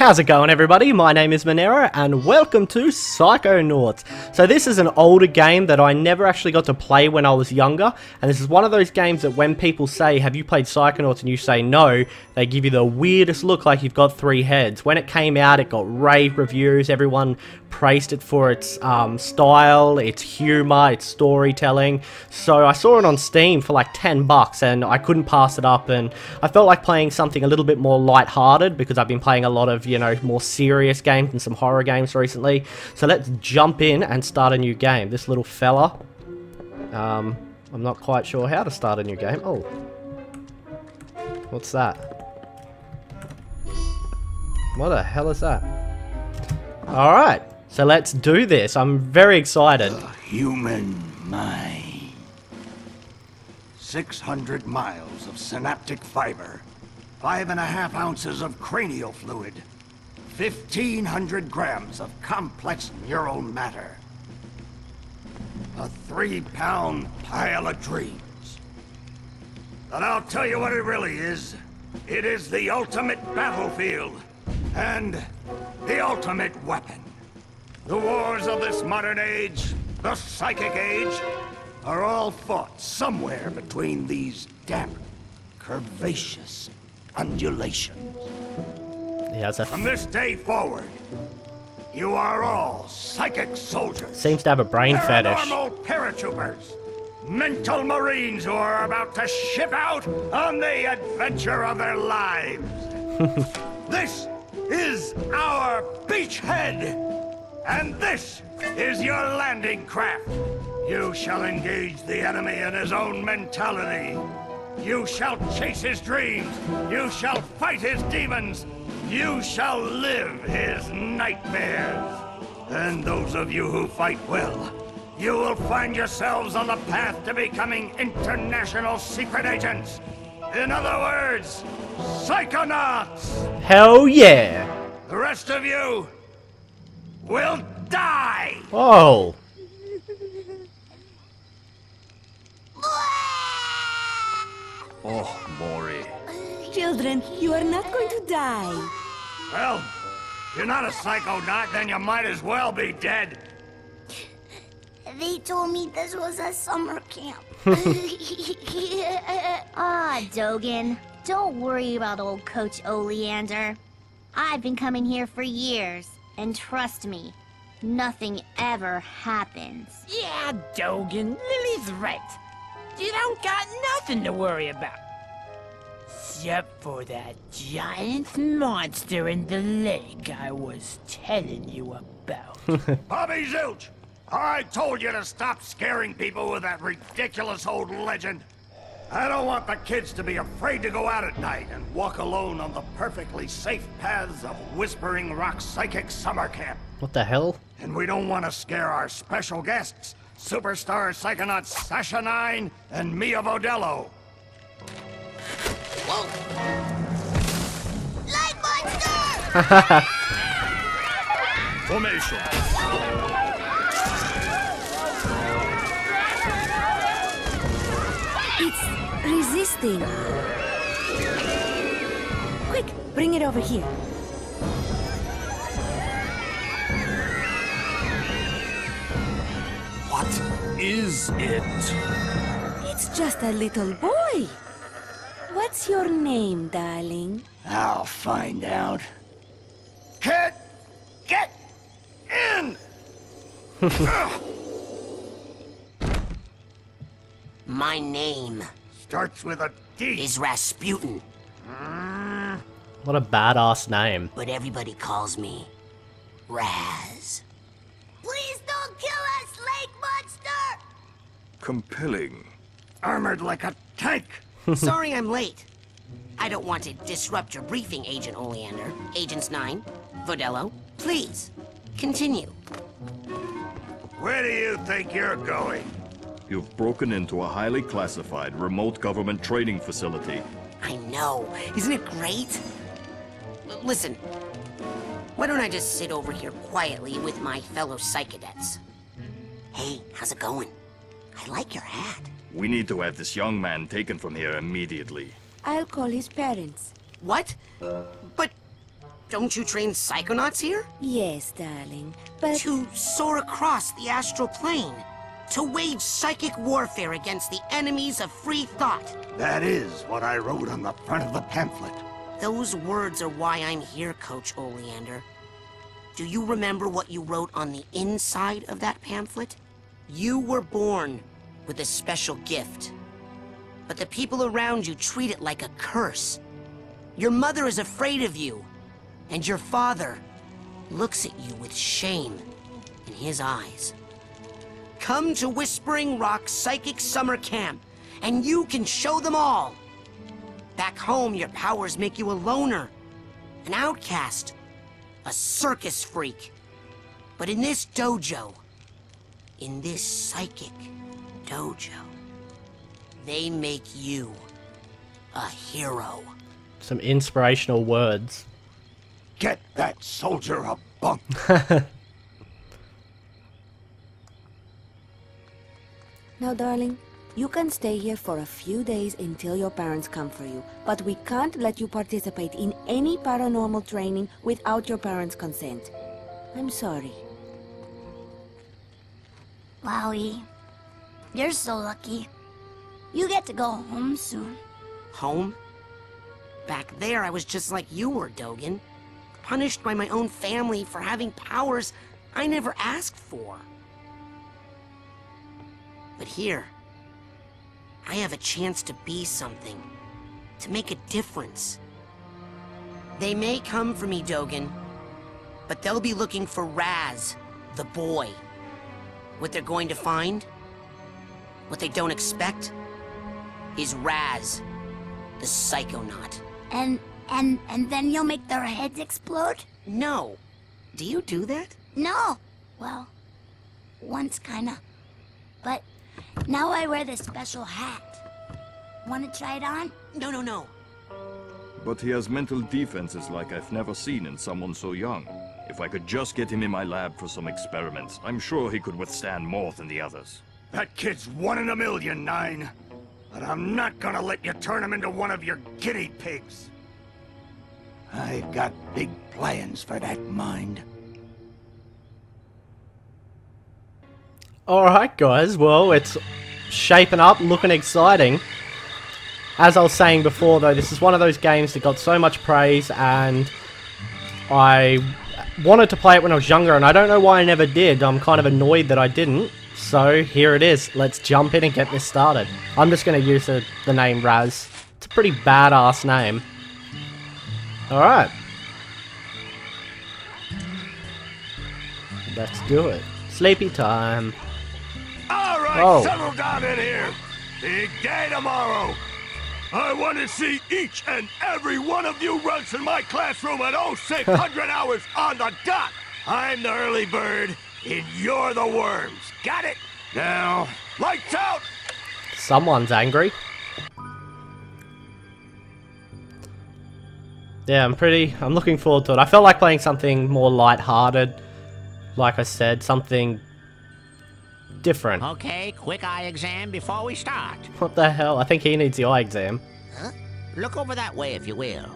How's it going, everybody? My name is Menaero and welcome to Psychonauts. So this is an older game that I never actually got to play when I was younger, and this is one of those games that when people say, have you played Psychonauts, and you say no, they give you the weirdest look like you've got three heads. When it came out, it got rave reviews. Everyone praised it for its style, its humor, its storytelling. So I saw it on Steam for like 10 bucks and I couldn't pass it up, and I felt like playing something a little bit more lighthearted because I've been playing a lot of, you know, more serious games and some horror games recently. So let's jump in and start a new game. This little fella, I'm not quite sure how to start a new game. Oh, what's that? What the hell is that? All right, so let's do this. I'm very excited. The human mind. 600 miles of synaptic fiber, 5.5 ounces of cranial fluid, 1,500 grams of complex neural matter, a 3-pound pile of dreams. But I'll tell you what it really is. It is the ultimate battlefield and the ultimate weapon. The wars of this modern age, the psychic age, are all fought somewhere between these damp, curvaceous undulations. From this day forward, you are all psychic soldiers. Seems to have a brain fetish. Paranormal paratroopers, mental marines who are about to ship out on the adventure of their lives. This is our beachhead, and this is your landing craft. You shall engage the enemy in his own mentality. You shall chase his dreams. You shall fight his demons. You shall live his nightmares. And those of you who fight well, you will find yourselves on the path to becoming international secret agents. In other words, Psychonauts. Hell yeah. The rest of you will die. Oh. Oh, Maury. Children, you are not going to die. Well, if you're not a psychonaut, then you might as well be dead. They told me this was a summer camp. Ah, Dogen, don't worry about old Coach Oleander. I've been coming here for years, and trust me, nothing ever happens. Yeah, Dogen, Lily's right. You don't got nothing to worry about. Except for that giant monster in the lake I was telling you about. Bobby Zilch! I told you to stop scaring people with that ridiculous old legend. I don't want the kids to be afraid to go out at night and walk alone on the perfectly safe paths of Whispering Rock Psychic Summer Camp. What the hell? And we don't want to scare our special guests. Superstar Psychonauts Sasha Nine and Mia Vodello. Whoa. Light monster! Formation. It's resisting. Quick, bring it over here. What is it? It's just a little boy. What's your name, darling? I'll find out. Kid, get in! My name starts with a D. Is Razputin. What a badass name. But everybody calls me Raz. Please don't kill us, lake monster! Compelling. Armored like a tank. Sorry I'm late. I don't want to disrupt your briefing, Agent Oleander. Agents 9, Vodello, please, continue. Where do you think you're going? You've broken into a highly classified remote government training facility. I know. Isn't it great? Listen. Why don't I just sit over here quietly with my fellow Psychonauts? Hey, how's it going? I like your hat. We need to have this young man taken from here immediately. I'll call his parents. What? But Don't you train Psychonauts here? Yes, darling, but... To soar across the astral plane. To wage psychic warfare against the enemies of free thought. That is what I wrote on the front of the pamphlet. Those words are why I'm here, Coach Oleander. Do you remember what you wrote on the inside of that pamphlet? You were born with a special gift, but the people around you treat it like a curse. Your mother is afraid of you, and your father looks at you with shame in his eyes. Come to Whispering Rock Psychic Summer Camp, and you can show them all. Back home, your powers make you a loner, an outcast, a circus freak. But in this dojo, in this psychic dojo, they make you a hero. Some inspirational words. Get that soldier a bunk. Now, darling, you can stay here for a few days until your parents come for you, but we can't let you participate in any paranormal training without your parents' consent. I'm sorry. Wowie, you're so lucky. You get to go home soon. Home? Back there, I was just like you were, Dogen. Punished by my own family for having powers I never asked for. But here, I have a chance to be something, to make a difference. They may come for me, Dogen, but they'll be looking for Raz, the boy. What they're going to find, what they don't expect, is Raz, the Psychonaut. And then you'll make their heads explode? No. Do you do that? No. Well, once kinda. But now I wear this special hat. Wanna try it on? No, no, no. But he has mental defenses like I've never seen in someone so young. If I could just get him in my lab for some experiments, I'm sure he could withstand more than the others. That kid's 1 in a million, Nine. But I'm not gonna let you turn him into one of your guinea pigs. I've got big plans for that mind. Alright guys, well, it's shaping up, looking exciting. As I was saying before though, this is one of those games that got so much praise, and I wanted to play it when I was younger, and I don't know why I never did. I'm kind of annoyed that I didn't. So here it is. Let's jump in and get this started. I'm just going to use the name Raz. It's a pretty badass name. Alright. Let's do it. Sleepy time. Alright, oh. Settle down in here. Big day tomorrow. I want to see each and every one of you runts in my classroom at 0600 hours on the dot. I'm the early bird, and you're the worms. Got it? Now, lights out! Someone's angry. Yeah, I'm looking forward to it. I felt like playing something more lighthearted. Like I said, something different. Okay, quick eye exam before we start. What the hell? I think he needs the eye exam. Huh? Look over that way if you will.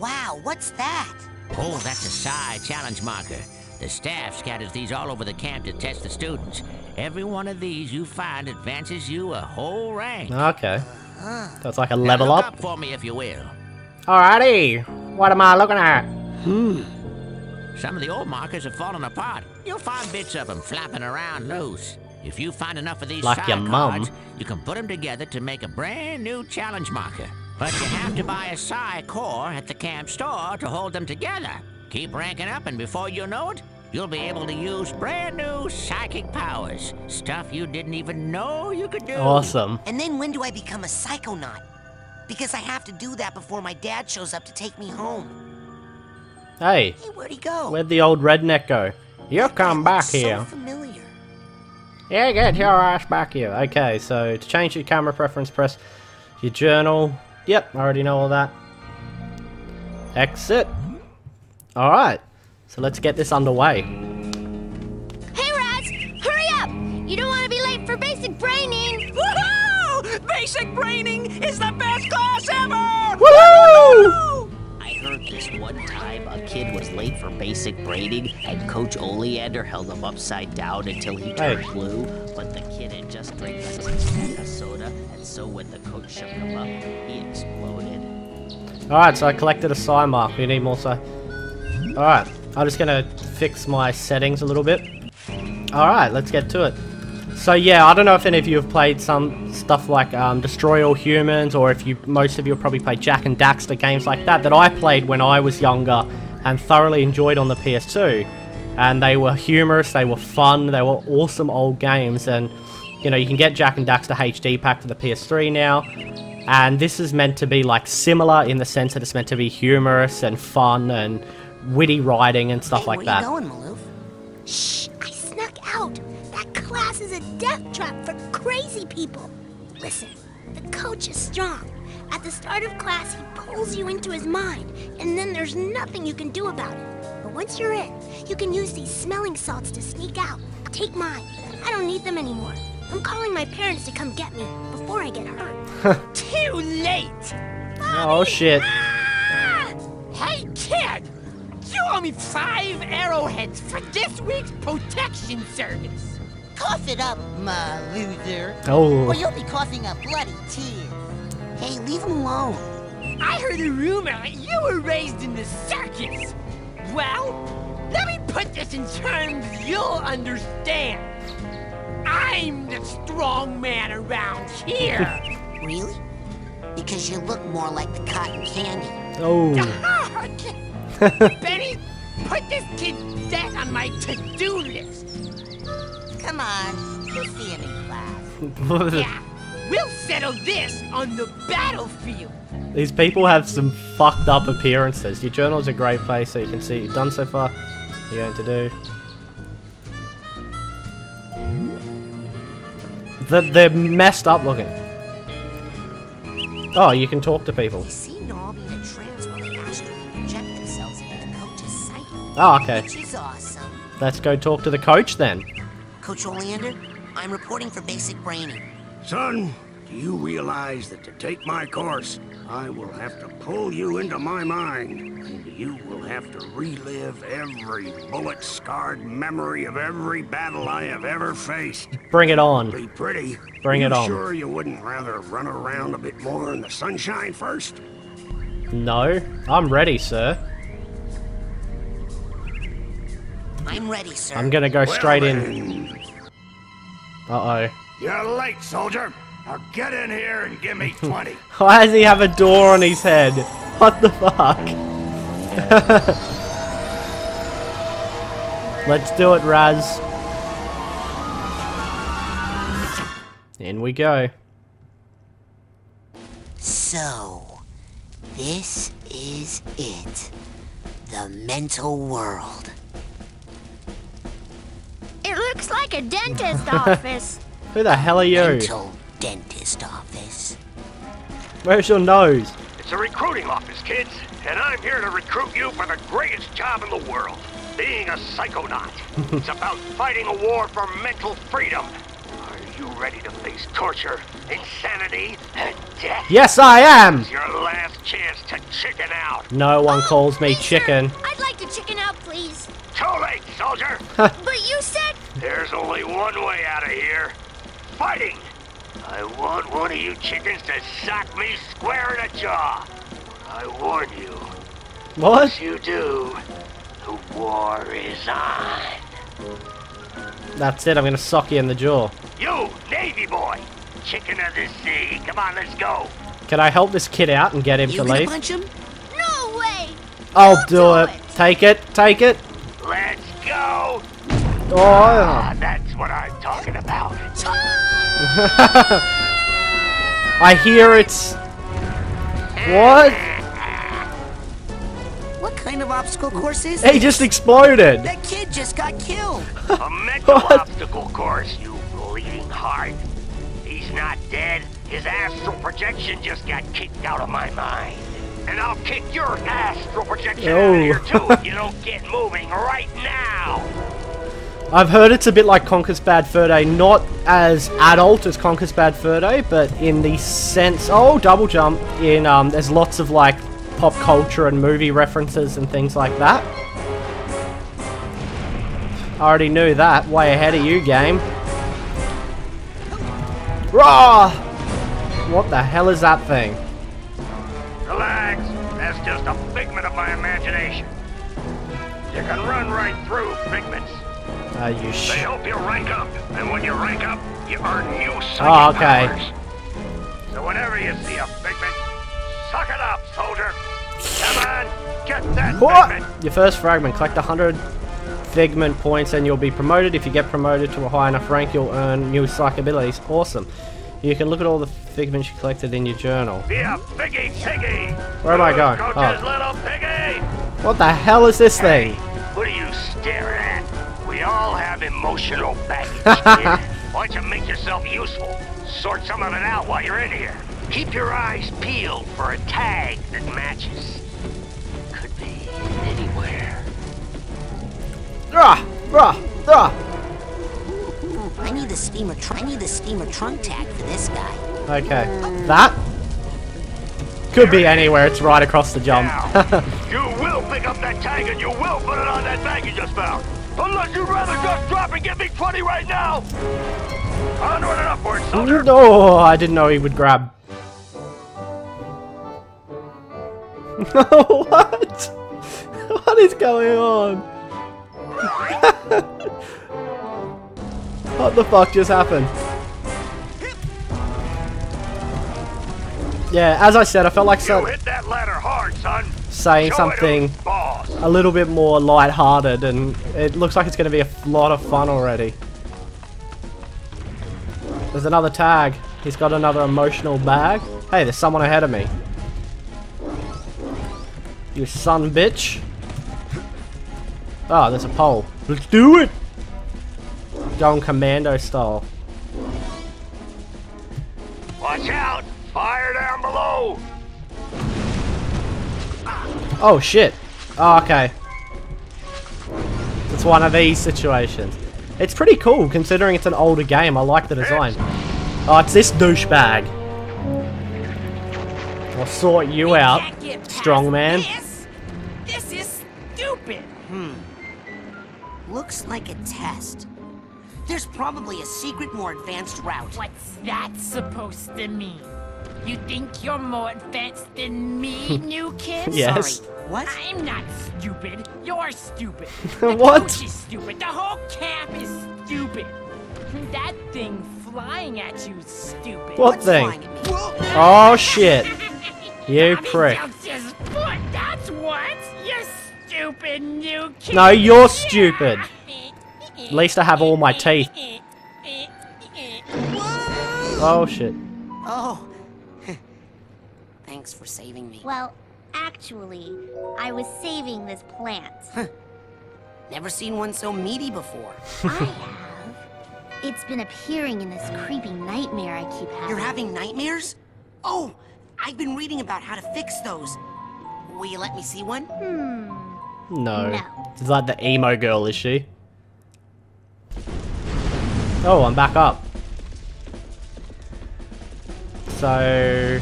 Wow, what's that? Oh, that's a Psy challenge marker. The staff scatters these all over the camp to test the students. Every one of these you find advances you a whole rank. Okay. That's like a level now look up for me if you will. Alrighty, what am I looking at? Some of the old markers have fallen apart. You'll find bits of them flapping around loose. If you find enough of these Psy-Cards, you can put them together to make a brand new challenge marker. But you have to buy a Psy-Core at the camp store to hold them together. Keep ranking up, and before you know it, you'll be able to use brand new psychic powers. Stuff you didn't even know you could do. Awesome. And then when do I become a Psychonaut? Because I have to do that before my dad shows up to take me home. Hey. Hey, where'd he go? Where'd the old redneck go? You come back here. So familiar. Yeah, get your ass back here. Okay, so to change your camera preference, press your journal. Yep, I already know all that. Exit. Alright, so let's get this underway. Hey, Raz! Hurry up! You don't want to be late for basic braining! Woohoo! Basic braining is the best class ever! Woo! I heard this one time. kid was late for basic braiding, and Coach Oleander held him upside down until he turned blue, but the kid had just drank a soda, and so when the coach shook him up, he exploded. Alright, so I collected a Psy mark. We need more Psy. Alright, I'm just gonna fix my settings a little bit. Alright, let's get to it. So yeah, I don't know if any of you have played some stuff like Destroy All Humans, or if you, most of you have probably played Jak and Daxter, games like that, that I played when I was younger and thoroughly enjoyed on the PS2. And they were humorous, they were fun, they were awesome old games, and you know, you can get Jak and Daxter HD pack for the PS3 now. And this is meant to be like similar in the sense that it's meant to be humorous and fun and witty writing and stuff like that. Hey, where you going, Maloof? Shh, I snuck out. That class is a death trap for crazy people. Listen, the coach is strong. At the start of class, he pulls you into his mind, and then there's nothing you can do about it. But once you're in, you can use these smelling salts to sneak out. Take mine. I don't need them anymore. I'm calling my parents to come get me before I get hurt. Too late! Mommy. Oh shit. Ah! Hey kid! You owe me 5 arrowheads for this week's protection service! Cough it up, my loser. Oh. Or you'll be coughing up bloody tears. Hey, leave him alone. I heard a rumor you were raised in the circus. Well, let me put this in terms you'll understand. I'm the strong man around here. Really? Because you look more like the cotton candy. Oh. Benny, put this kid's debt on my to-do list. Come on, you'll see it in class. Yeah, we'll settle this on the battlefield. These people have some fucked up appearances. Your journal's a great place so you can see what you've done so far. What you're going to do. They're messed up looking. Oh, you can talk to people. Oh, okay. Let's go talk to the coach then. Coach Oleander, I'm reporting for basic braining. Son, do you realize that to take my course, I will have to pull you into my mind, and you will have to relive every bullet-scarred memory of every battle I have ever faced. Bring it on. Be pretty. Bring it on. Sure you wouldn't rather run around a bit more in the sunshine first? No, I'm ready, sir. I'm ready, sir. I'm gonna go straight in. Uh-oh. You're late, soldier. Now get in here and give me 20. Why does he have a door on his head? What the fuck? Let's do it, Raz. In we go. So, this is it. The mental world. It looks like a dentist office. Who the hell are you? Mental dentist office. Where's your nose? It's a recruiting office, kids, and I'm here to recruit you for the greatest job in the world, being a psychonaut. It's about fighting a war for mental freedom. Are you ready to face torture, insanity, and death? Yes, I am. It's your last chance to chicken out. No one calls me chicken. Sir, I'd like to chicken out, please. Too late, soldier. But you said there's only one way out of here. Fighting. I want one of you chickens to sock me square in the jaw. I warn you. What? Once you do, the war is on. That's it, I'm gonna sock you in the jaw. You, Navy boy! Chicken of the sea, come on, let's go! Can I help this kid out and get him to leave? Punch him? No way! I'll do it! Take it, take it! Let's go! Oh, ah, that's what I'm talking about. I hear it's... What? What kind of obstacle course is this? He just exploded! That kid just got killed! A mental obstacle course, you bleeding heart. He's not dead. His astral projection just got kicked out of my mind. And I'll kick your astral projection out of here too if you don't get moving right now! I've heard it's a bit like Conker's Bad Fur Day, not as adult as Conker's Bad Fur Day, but in the sense... Oh, double jump. There's lots of, like, pop culture and movie references and things like that. I already knew that. Way ahead of you, game. Raw! What the hell is that thing? Relax. That's just a figment of my imagination. You can run right through figments. They help you rank up, and when you rank up, you earn new psychic powers. So whenever you see a figment, suck it up, soldier! Come on, get that figment! Your first fragment. Collect 100 figment points and you'll be promoted. If you get promoted to a high enough rank, you'll earn new psychic abilities. Awesome. You can look at all the figments you collected in your journal. Be a piggy, piggy! Where am I going? Coach's little piggy! What the hell is this thing? What are you staring at? We all have emotional baggage. Why don't you make yourself useful? Sort some of it out while you're in here. Keep your eyes peeled for a tag that matches. Could be anywhere. I need the steamer trunk tag for this guy. Okay, that could be anywhere. It's right across the jump. You will pick up that tag and you will put it on that bag you just found. Unless you'd rather just drop and get me 20 right now. Onward and upward, soldier. Oh, I didn't know he would grab. What? What is going on? What the fuck just happened? Yeah, as I said, I felt like saying something a little bit more light-hearted, and it looks like it's going to be a lot of fun already. There's another tag. He's got another emotional bag. Hey, there's someone ahead of me. You son bitch. Oh, there's a pole. Let's do it! Going commando style. Watch out! Fire down below! Oh shit. Oh, okay. It's one of these situations. It's pretty cool considering it's an older game. I like the design. Oh, it's this douchebag. I'll sort you out, strongman. This is stupid. Looks like a test. There's probably a secret, more advanced route. What's that supposed to mean? You think you're more advanced than me, new kid? Yes. Sorry. What? I'm not stupid. You're stupid. The what? Coach is stupid. The whole camp is stupid. That thing flying at you is stupid. What thing? Oh shit! You prick. That's what. You're stupid, new kid. No, you're stupid. At least I have all my teeth. Oh shit. Oh. Thanks for saving me. Well, actually, I was saving this plant. Huh. Never seen one so meaty before. I have. It's been appearing in this creepy nightmare I keep having. You're having nightmares? Oh, I've been reading about how to fix those. Will you let me see one? No. She's like the emo girl, is she? Oh, I'm back up. So...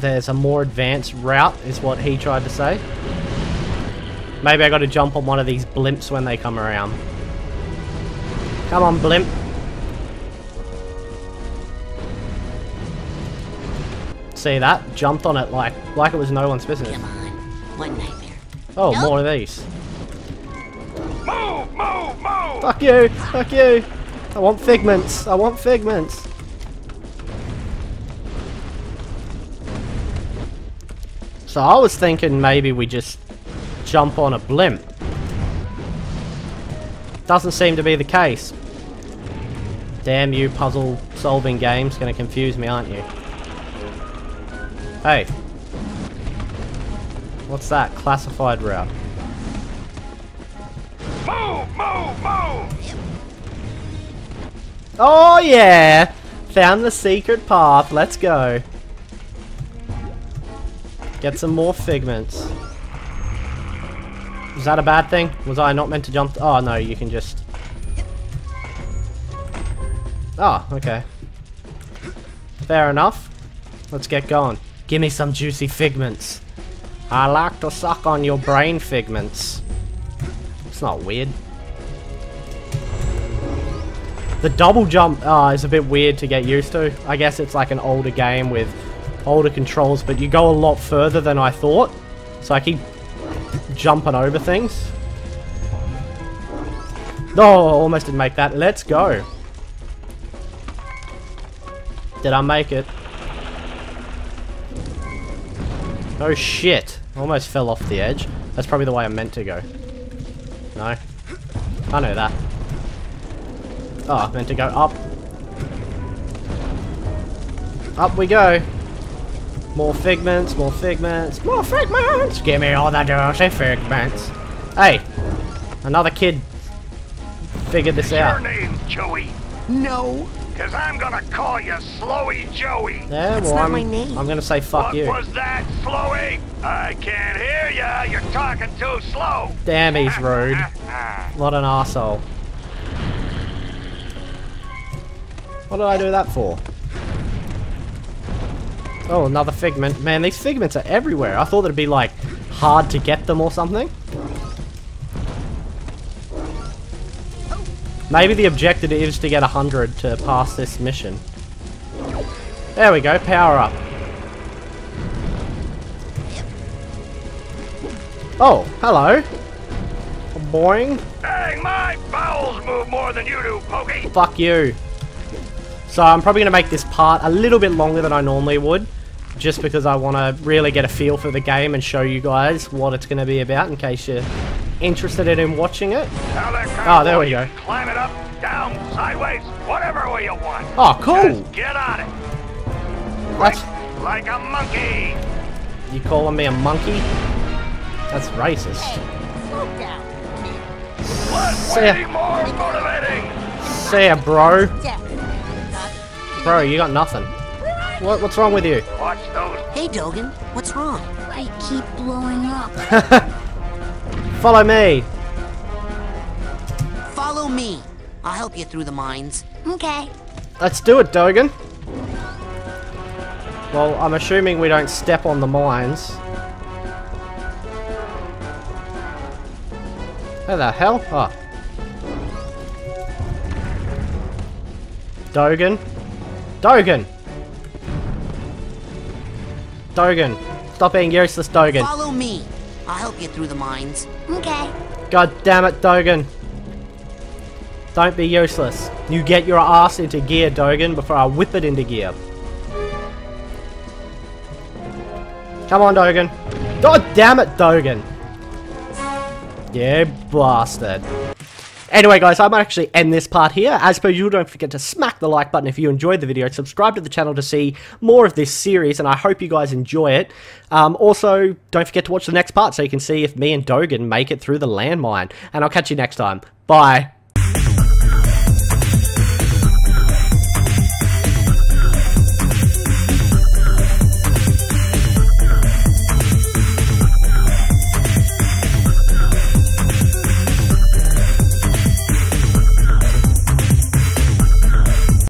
there's a more advanced route, is what he tried to say. Maybe I gotta jump on one of these blimps when they come around. Come on, blimp. See that? Jumped on it like it was no one's business. Come on. One nightmare. Oh, nope. More of these. Move, move, move! Fuck you! Fuck you! I want figments! I want figments! So I was thinking maybe we just jump on a blimp. Doesn't seem to be the case. Damn you, puzzle solving game's gonna confuse me, aren't you? Hey. What's that? Classified route. Move, move, move! Oh yeah! Found the secret path, let's go. Get some more figments. Was that a bad thing? Was I not meant to jump? Oh no, you can just... oh, okay. Fair enough. Let's get going. Give me some juicy figments. I like to suck on your brain figments. It's not weird. The double jump is a bit weird to get used to. I guess it's like an older game with older controls, but you go a lot further than I thought. So I keep jumping over things. Oh, almost didn't make that. Let's go. Did I make it? Oh shit. Almost fell off the edge. That's probably the way I meant to go. No. I know that. Oh, I meant to go up. Up we go. More figments, more figments, more figments! Give me all the juicy figments. Hey! Another kid figured this out. What's your name, Joey? No. Cause I'm gonna call you Slowy Joey. Yeah, well, not my name. I'm gonna say fuck you. What was that, Slowy? I can't hear ya. You're talking too slow. Damn, he's rude. What an arsehole. What did I do that for? Oh, another figment. Man, these figments are everywhere. I thought it'd be like hard to get them or something. Maybe the objective is to get 100 to pass this mission. There we go, power up. Oh, hello. Boing. Dang, my bowels move more than you do, Pokey. Fuck you. So I'm probably going to make this part a little bit longer than I normally would, just because I want to really get a feel for the game and show you guys what it's going to be about in case you're interested in watching it. Oh, there we go. Climb it up, down, sideways, whatever way you want. Oh, cool. Just get on it. That's like a monkey. You calling me a monkey? That's racist. Hey, slow down. See ya, bro. Bro, you got nothing. What's wrong with you? Watch those. Hey, Dogan, what's wrong? I keep blowing up. Follow me! Follow me! I'll help you through the mines. Okay. Let's do it, Dogan! Well, I'm assuming we don't step on the mines. Where the hell? Oh. Dogan? Dogan! Dogan! Stop being useless, Dogan! Follow me! I'll help you through the mines. Okay. God damn it, Dogan. Don't be useless. You get your ass into gear, Dogan, before I whip it into gear. Come on, Dogan. God damn it, Dogan. Yeah, bastard. Anyway, guys, I might actually end this part here. As per usual, don't forget to smack the like button if you enjoyed the video. Subscribe to the channel to see more of this series, and I hope you guys enjoy it. Also, don't forget to watch the next part so you can see if me and Dogan make it through the landmine. And I'll catch you next time. Bye.